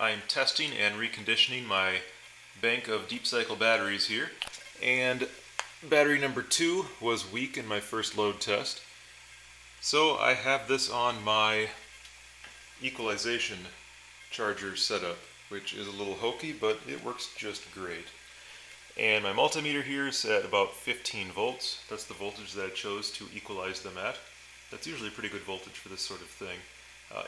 I am testing and reconditioning my bank of deep cycle batteries here, and battery number 2 was weak in my first load test, so I have this on my equalization charger setup, which is a little hokey, but it works just great. And my multimeter here is at about 15 volts. That's the voltage that I chose to equalize them at. That's usually a pretty good voltage for this sort of thing.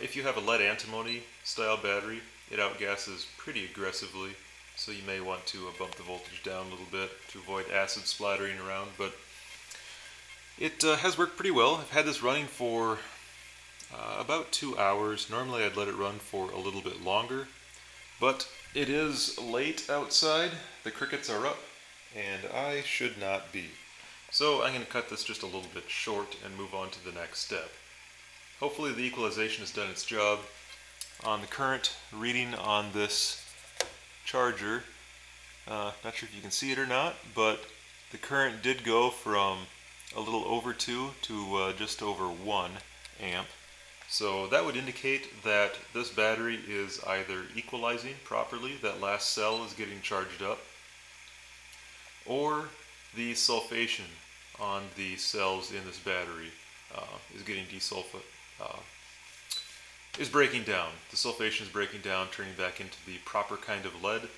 If you have a lead antimony style battery, it outgasses pretty aggressively, so you may want to bump the voltage down a little bit to avoid acid splattering around, but it has worked pretty well. I've had this running for about 2 hours. Normally I'd let it run for a little bit longer, but it is late outside, the crickets are up, and I should not be. So I'm going to cut this just a little bit short and move on to the next step. Hopefully the equalization has done its job. On the current reading on this charger, not sure if you can see it or not, but the current did go from a little over 2 to just over 1 amp. So that would indicate that this battery is either equalizing properly, that last cell is getting charged up, or the sulfation on the cells in this battery is getting desulfated, is breaking down. The sulfation is breaking down, turning back into the proper kind of lead,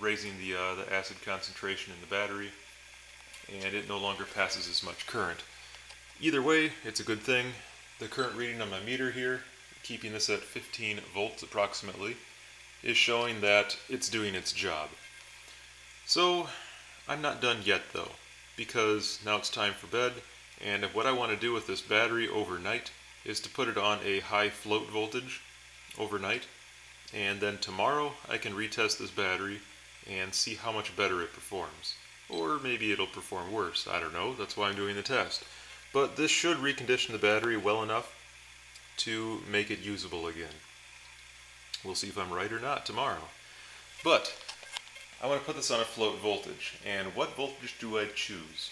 raising the acid concentration in the battery, and it no longer passes as much current. Either way, it's a good thing. The current reading on my meter here, keeping this at 15 volts approximately, is showing that it's doing its job. So I'm not done yet though, because now it's time for bed, and what I want to do with this battery overnight is to put it on a high float voltage overnight, and then tomorrow I can retest this battery and see how much better it performs. Or maybe it'll perform worse, I don't know, that's why I'm doing the test. But this should recondition the battery well enough to make it usable again. We'll see if I'm right or not tomorrow. But I want to put this on a float voltage. And what voltage do I choose?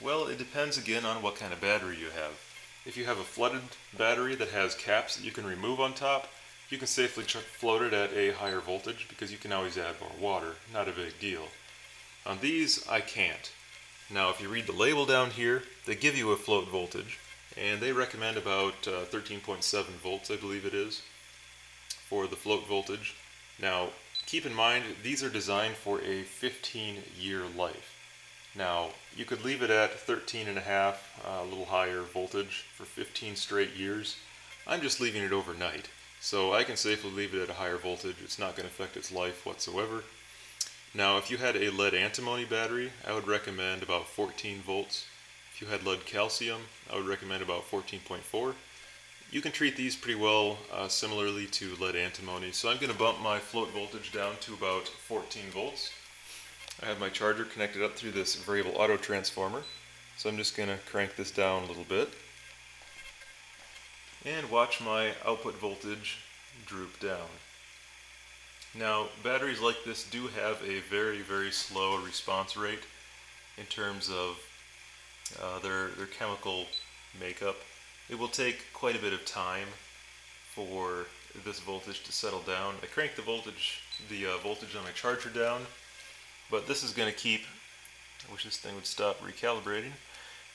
Well, it depends again on what kind of battery you have. If you have a flooded battery that has caps that you can remove on top, you can safely float it at a higher voltage because you can always add more water. Not a big deal. On these, I can't. Now if you read the label down here, they give you a float voltage, and they recommend about 13.7 volts, I believe it is, for the float voltage. Now keep in mind, these are designed for a 15-year life. Now you could leave it at 13.5, a little higher voltage for 15 straight years. I'm just leaving it overnight, so I can safely leave it at a higher voltage. It's not going to affect its life whatsoever. Now if you had a lead antimony battery, I would recommend about 14 volts. If you had lead calcium, I would recommend about 14.4. You can treat these pretty well similarly to lead antimony, so I'm going to bump my float voltage down to about 14 volts. I have my charger connected up through this variable auto transformer, so I'm just going to crank this down a little bit and watch my output voltage droop down. Now, batteries like this do have a very, very slow response rate in terms of their chemical makeup. It will take quite a bit of time for this voltage to settle down. I cranked the voltage, on my charger down, but this is going to keep, I wish this thing would stop recalibrating,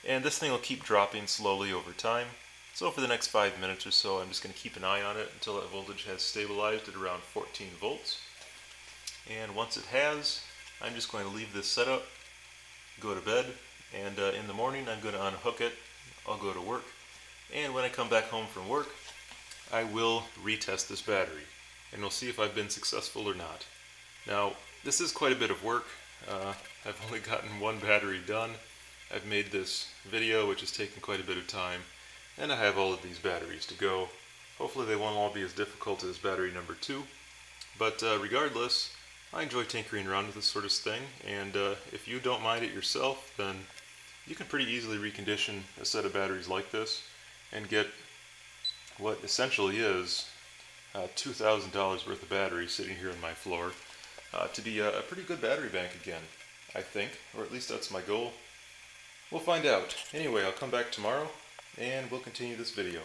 and this thing will keep dropping slowly over time. So for the next 5 minutes or so, I'm just going to keep an eye on it until that voltage has stabilized at around 14 volts. And once it has, I'm just going to leave this set up, go to bed, and in the morning I'm going to unhook it. I'll go to work. And when I come back home from work, I will retest this battery. And we'll see if I've been successful or not. Now, this is quite a bit of work. I've only gotten one battery done. I've made this video, which has taken quite a bit of time. And I have all of these batteries to go. Hopefully they won't all be as difficult as battery number 2. But regardless, I enjoy tinkering around with this sort of thing, and if you don't mind it yourself, then you can pretty easily recondition a set of batteries like this and get what essentially is $2,000 worth of batteries sitting here on my floor to be a pretty good battery bank again, I think, or at least that's my goal. We'll find out. Anyway, I'll come back tomorrow and we'll continue this video.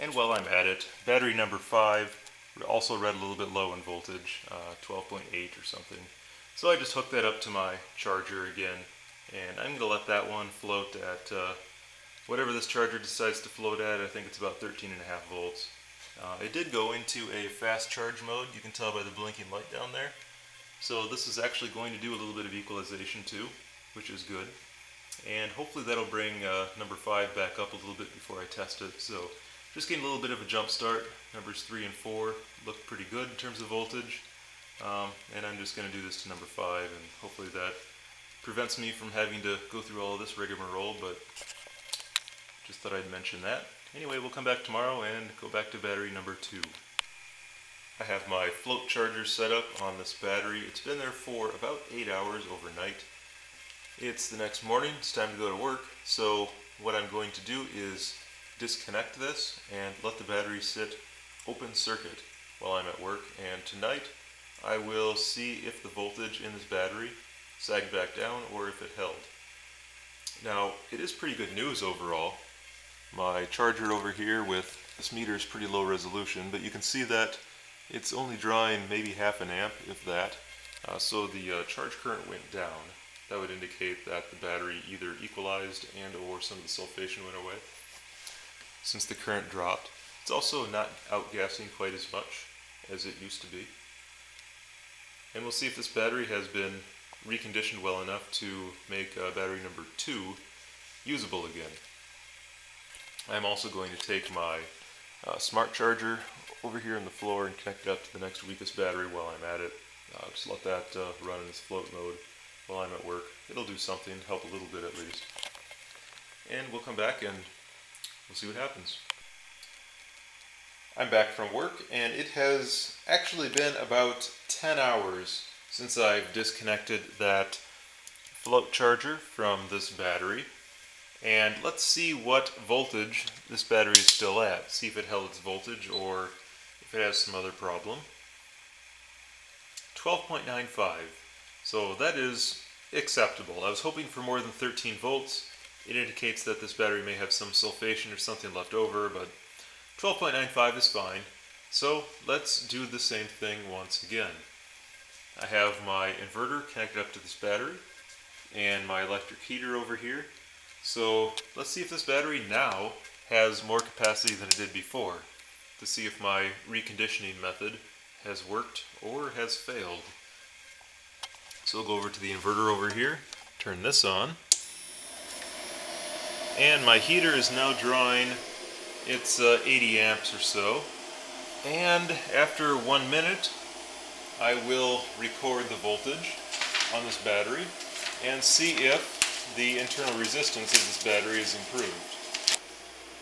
And while I'm at it, battery number 5 Also read a little bit low in voltage, 12.8 or something. So I just hooked that up to my charger again, and I'm going to let that one float at whatever this charger decides to float at. I think it's about 13.5 volts. It did go into a fast charge mode. You can tell by the blinking light down there. So this is actually going to do a little bit of equalization too, which is good. And hopefully that'll bring number 5 back up a little bit before I test it. So just getting a little bit of a jump start. Numbers 3 and 4 look pretty good in terms of voltage. And I'm just going to do this to number 5, and hopefully that prevents me from having to go through all of this rigmarole, but just thought I'd mention that. Anyway, we'll come back tomorrow and go back to battery number 2. I have my float charger set up on this battery. It's been there for about 8 hours overnight. It's the next morning, it's time to go to work, so what I'm going to do is disconnect this and let the battery sit open circuit while I'm at work, and tonight I will see if the voltage in this battery sagged back down or if it held. Now, it is pretty good news overall. My charger over here with this meter is pretty low resolution, but you can see that it's only drawing maybe half an amp, if that. So the charge current went down. That would indicate that the battery either equalized and or some of the sulfation went away, since the current dropped. It's also not outgassing quite as much as it used to be. And we'll see if this battery has been reconditioned well enough to make battery number 2 usable again. I'm also going to take my smart charger over here on the floor and connect it up to the next weakest battery while I'm at it. Just let that run in this float mode while I'm at work. It'll do something, help a little bit at least. And we'll come back and we'll see what happens. I'm back from work, and it has actually been about 10 hours since I've disconnected that float charger from this battery. And let's see what voltage this battery is still at. See if it held its voltage or if it has some other problem. 12.95. So that is acceptable. I was hoping for more than 13 volts. It indicates that this battery may have some sulfation or something left over, but 12.95 is fine. So let's do the same thing once again. I have my inverter connected up to this battery and my electric heater over here. So let's see if this battery now has more capacity than it did before, to see if my reconditioning method has worked or has failed. So we'll go over to the inverter over here, turn this on, and my heater is now drawing its 80 amps or so, and after 1 minute I will record the voltage on this battery and see if the internal resistance of this battery is improved.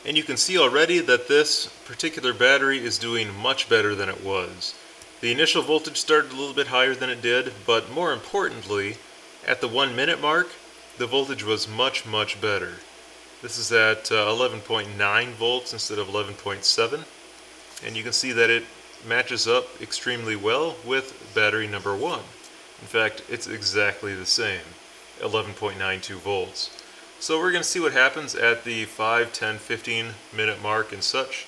And you can see already that this particular battery is doing much better than it was. The initial voltage started a little bit higher than it did, but more importantly, at the 1 minute mark, the voltage was much, much better. This is at 11.9 volts instead of 11.7, and you can see that it matches up extremely well with battery number 1. In fact, it's exactly the same. 11.92 volts. So we're going to see what happens at the 5, 10, 15 minute mark and such,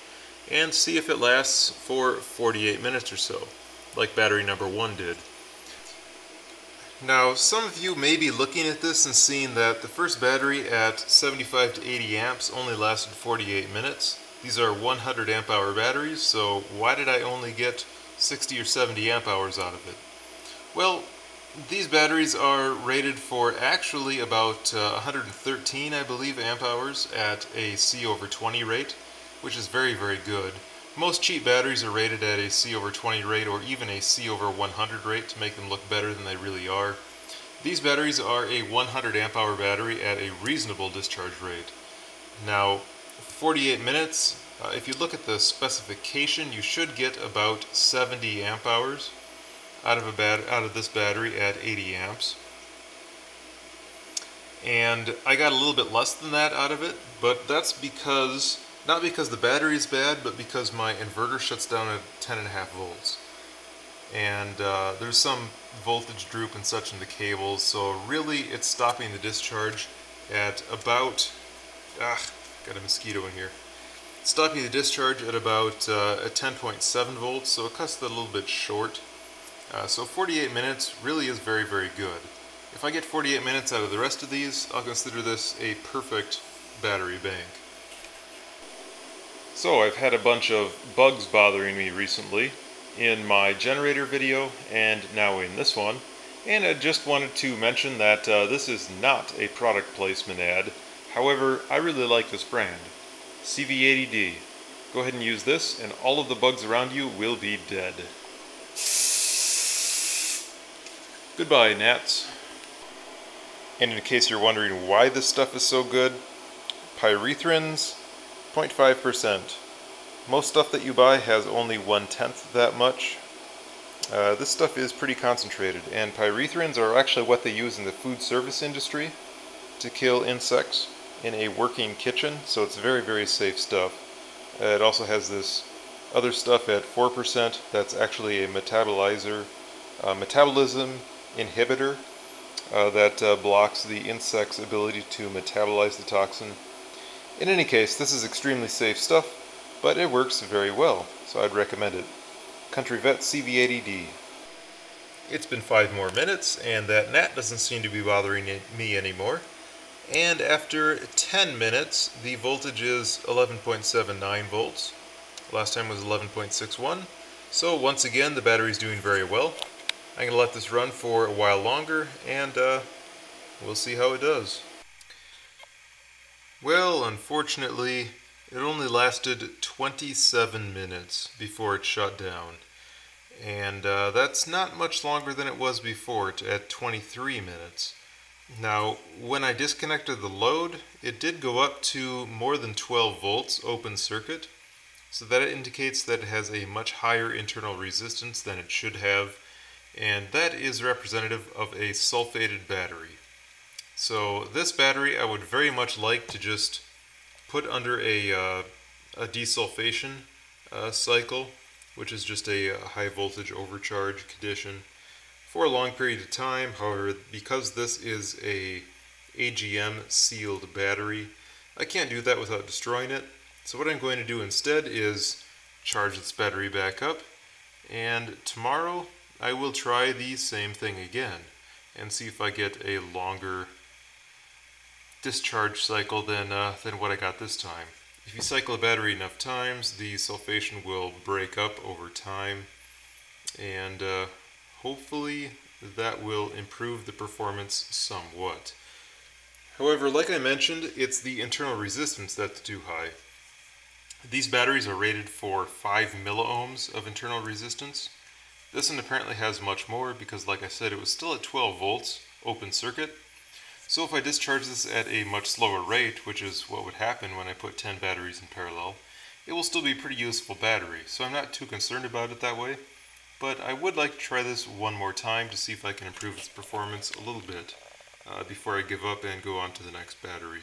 and see if it lasts for 48 minutes or so, like battery number 1 did. Now, some of you may be looking at this and seeing that the first battery at 75 to 80 amps only lasted 48 minutes. These are 100 amp hour batteries, so why did I only get 60 or 70 amp hours out of it? Well, these batteries are rated for actually about 113, I believe, amp hours at a C/20 rate, which is very, very good. Most cheap batteries are rated at a C/20 rate or even a C/100 rate to make them look better than they really are. These batteries are a 100 amp hour battery at a reasonable discharge rate. Now, 48 minutes, if you look at the specification, you should get about 70 amp hours out of this battery at 80 amps. And I got a little bit less than that out of it, but that's because, not because the battery is bad, but because my inverter shuts down at 10.5 volts. And there's some voltage droop and such in the cables, so really it's stopping the discharge at about, got a mosquito in here, Stopping the discharge at about at 10.7 volts, so it cuts that a little bit short. So 48 minutes really is very, very good. If I get 48 minutes out of the rest of these, I'll consider this a perfect battery bank. So I've had a bunch of bugs bothering me recently in my generator video and now in this one, and I just wanted to mention that this is not a product placement ad. However, I really like this brand, CV80D. Go ahead and use this and all of the bugs around you will be dead. Goodbye, gnats. And in case you're wondering why this stuff is so good, pyrethrins, 0.5%. Most stuff that you buy has only 1/10 that much. This stuff is pretty concentrated, and pyrethrins are actually what they use in the food service industry to kill insects in a working kitchen, so it's very, very safe stuff. It also has this other stuff at 4% that's actually a metabolizer, metabolism inhibitor that blocks the insect's ability to metabolize the toxin. In any case, this is extremely safe stuff, but it works very well, so I'd recommend it. Country Vet CV80D. It's been 5 more minutes, and that gnat doesn't seem to be bothering me anymore. And after 10 minutes, the voltage is 11.79 volts. Last time was 11.61. So once again, the battery's doing very well. I'm going to let this run for a while longer, and we'll see how it does. Well, unfortunately, it only lasted 27 minutes before it shut down. And that's not much longer than it was before, at 23 minutes. Now, when I disconnected the load, it did go up to more than 12 volts open circuit. So that indicates that it has a much higher internal resistance than it should have. And that is representative of a sulfated battery. So this battery I would very much like to just put under a desulfation cycle, which is just a high voltage overcharge condition for a long period of time. However, because this is a AGM sealed battery, I can't do that without destroying it. So what I'm going to do instead is charge this battery back up, and tomorrow I will try the same thing again and see if I get a longer discharge cycle than what I got this time. If you cycle a battery enough times, the sulfation will break up over time, and hopefully that will improve the performance somewhat. However, like I mentioned, it's the internal resistance that's too high. These batteries are rated for 5 milliohms of internal resistance. This one apparently has much more because, like I said, it was still at 12 volts open circuit. So if I discharge this at a much slower rate, which is what would happen when I put 10 batteries in parallel, it will still be a pretty useful battery, so I'm not too concerned about it that way. But I would like to try this one more time to see if I can improve its performance a little bit before I give up and go on to the next battery.